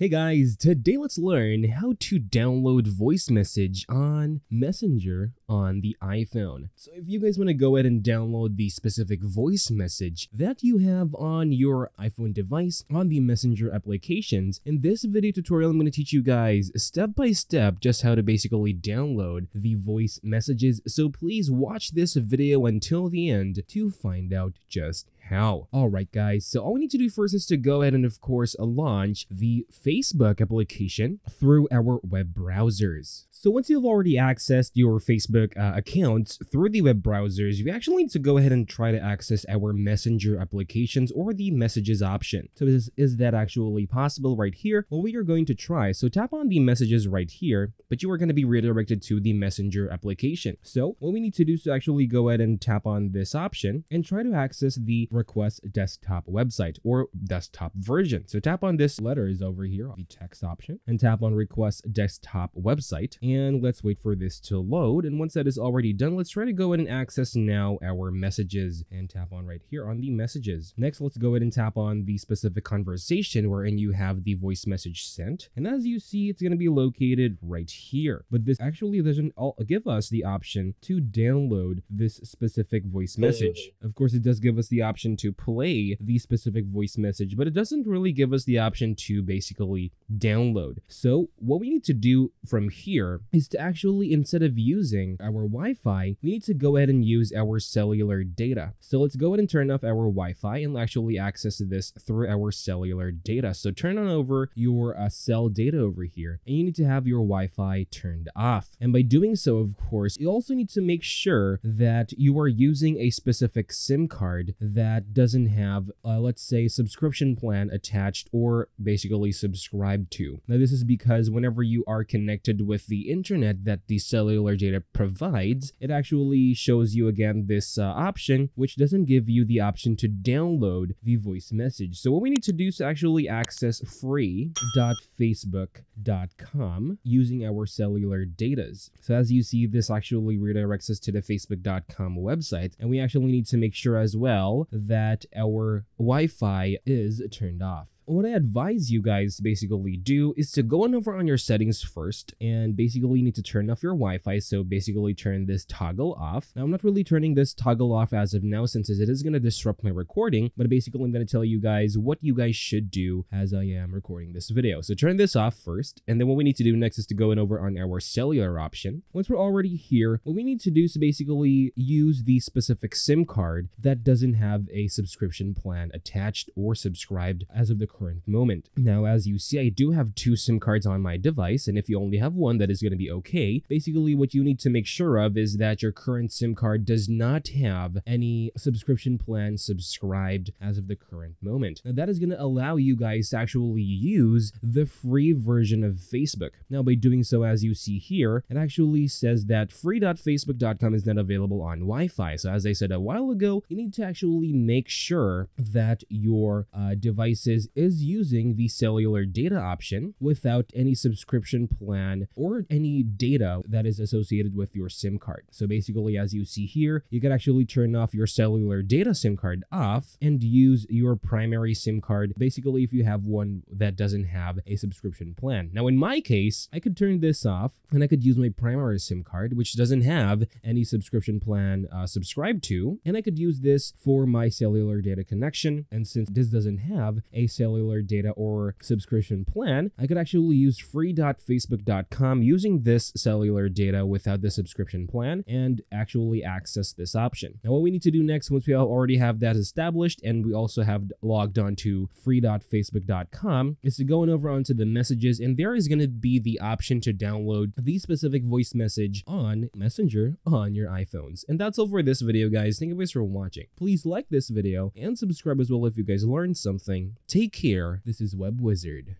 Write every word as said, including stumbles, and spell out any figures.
Hey guys, today let's learn how to download voice message on Messenger on the iPhone. So if you guys want to go ahead and download the specific voice message that you have on your iPhone device on the Messenger applications, in this video tutorial I'm going to teach you guys step by step just how to basically download the voice messages. So please watch this video until the end to find out just how. Alright guys, so all we need to do first is to go ahead and of course launch the Facebook application through our web browsers. So once you've already accessed your Facebook uh, accounts through the web browsers, you actually need to go ahead and try to access our Messenger applications or the messages option. So is, is that actually possible right here? Well, we are going to try. So tap on the messages right here, but you are going to be redirected to the Messenger application. So what we need to do is to actually go ahead and tap on this option and try to access the request desktop website or desktop version. So tap on this letters over here, the text option, and tap on request desktop website, and let's wait for this to load. And once that is already done, let's try to go ahead and access now our messages and tap on right here on the messages. Next, let's go ahead and tap on the specific conversation wherein you have the voice message sent, and as you see, it's going to be located right here, but this actually doesn't give us the option to download this specific voice message. Of course, it does give us the option option to play the specific voice message, but it doesn't really give us the option to basically download. So what we need to do from here is to actually, instead of using our Wi-Fi, we need to go ahead and use our cellular data. So let's go ahead and turn off our Wi-Fi and actually access this through our cellular data. So turn on over your uh, cell data over here, and you need to have your Wi-Fi turned off. And by doing so, of course, you also need to make sure that you are using a specific SIM card that that doesn't have, uh, let's say, subscription plan attached or basically subscribed to. Now, this is because whenever you are connected with the internet that the cellular data provides, it actually shows you again this uh, option, which doesn't give you the option to download the voice message. So what we need to do is to actually access free dot facebook dot com using our cellular data. So as you see, this actually redirects us to the facebook dot com website, and we actually need to make sure as well that our Wi-Fi is turned off. What I advise you guys to basically do is to go on over on your settings first, and basically you need to turn off your Wi-Fi. So basically turn this toggle off. Now I'm not really turning this toggle off as of now, since it is going to disrupt my recording, but basically I'm going to tell you guys what you guys should do as I am recording this video. So turn this off first, and then what we need to do next is to go in over on our cellular option. Once we're already here, what we need to do is to basically use the specific SIM card that doesn't have a subscription plan attached or subscribed as of the current moment. Now, as you see, I do have two SIM cards on my device, and if you only have one, that is going to be okay. Basically, what you need to make sure of is that your current SIM card does not have any subscription plan subscribed as of the current moment. Now, that is going to allow you guys to actually use the free version of Facebook. Now, by doing so, as you see here, it actually says that free dot facebook dot com is not available on Wi-Fi. So, as I said a while ago, you need to actually make sure that your uh, devices is using the cellular data option without any subscription plan or any data that is associated with your SIM card. So basically, as you see here, you can actually turn off your cellular data SIM card off and use your primary SIM card, basically if you have one that doesn't have a subscription plan. Now in my case, I could turn this off and I could use my primary SIM card, which doesn't have any subscription plan uh, subscribed to, and I could use this for my cellular data connection. And since this doesn't have a cellular data or subscription plan, I could actually use free dot facebook dot com using this cellular data without the subscription plan and actually access this option. Now what we need to do next, once we already have that established and we also have logged on to free dot facebook dot com, is to go on over onto the messages, and there is going to be the option to download the specific voice message on Messenger on your iPhones. And that's all for this video, guys. Thank you guys for watching. Please like this video and subscribe as well if you guys learned something. Take care. This is Web Wizard.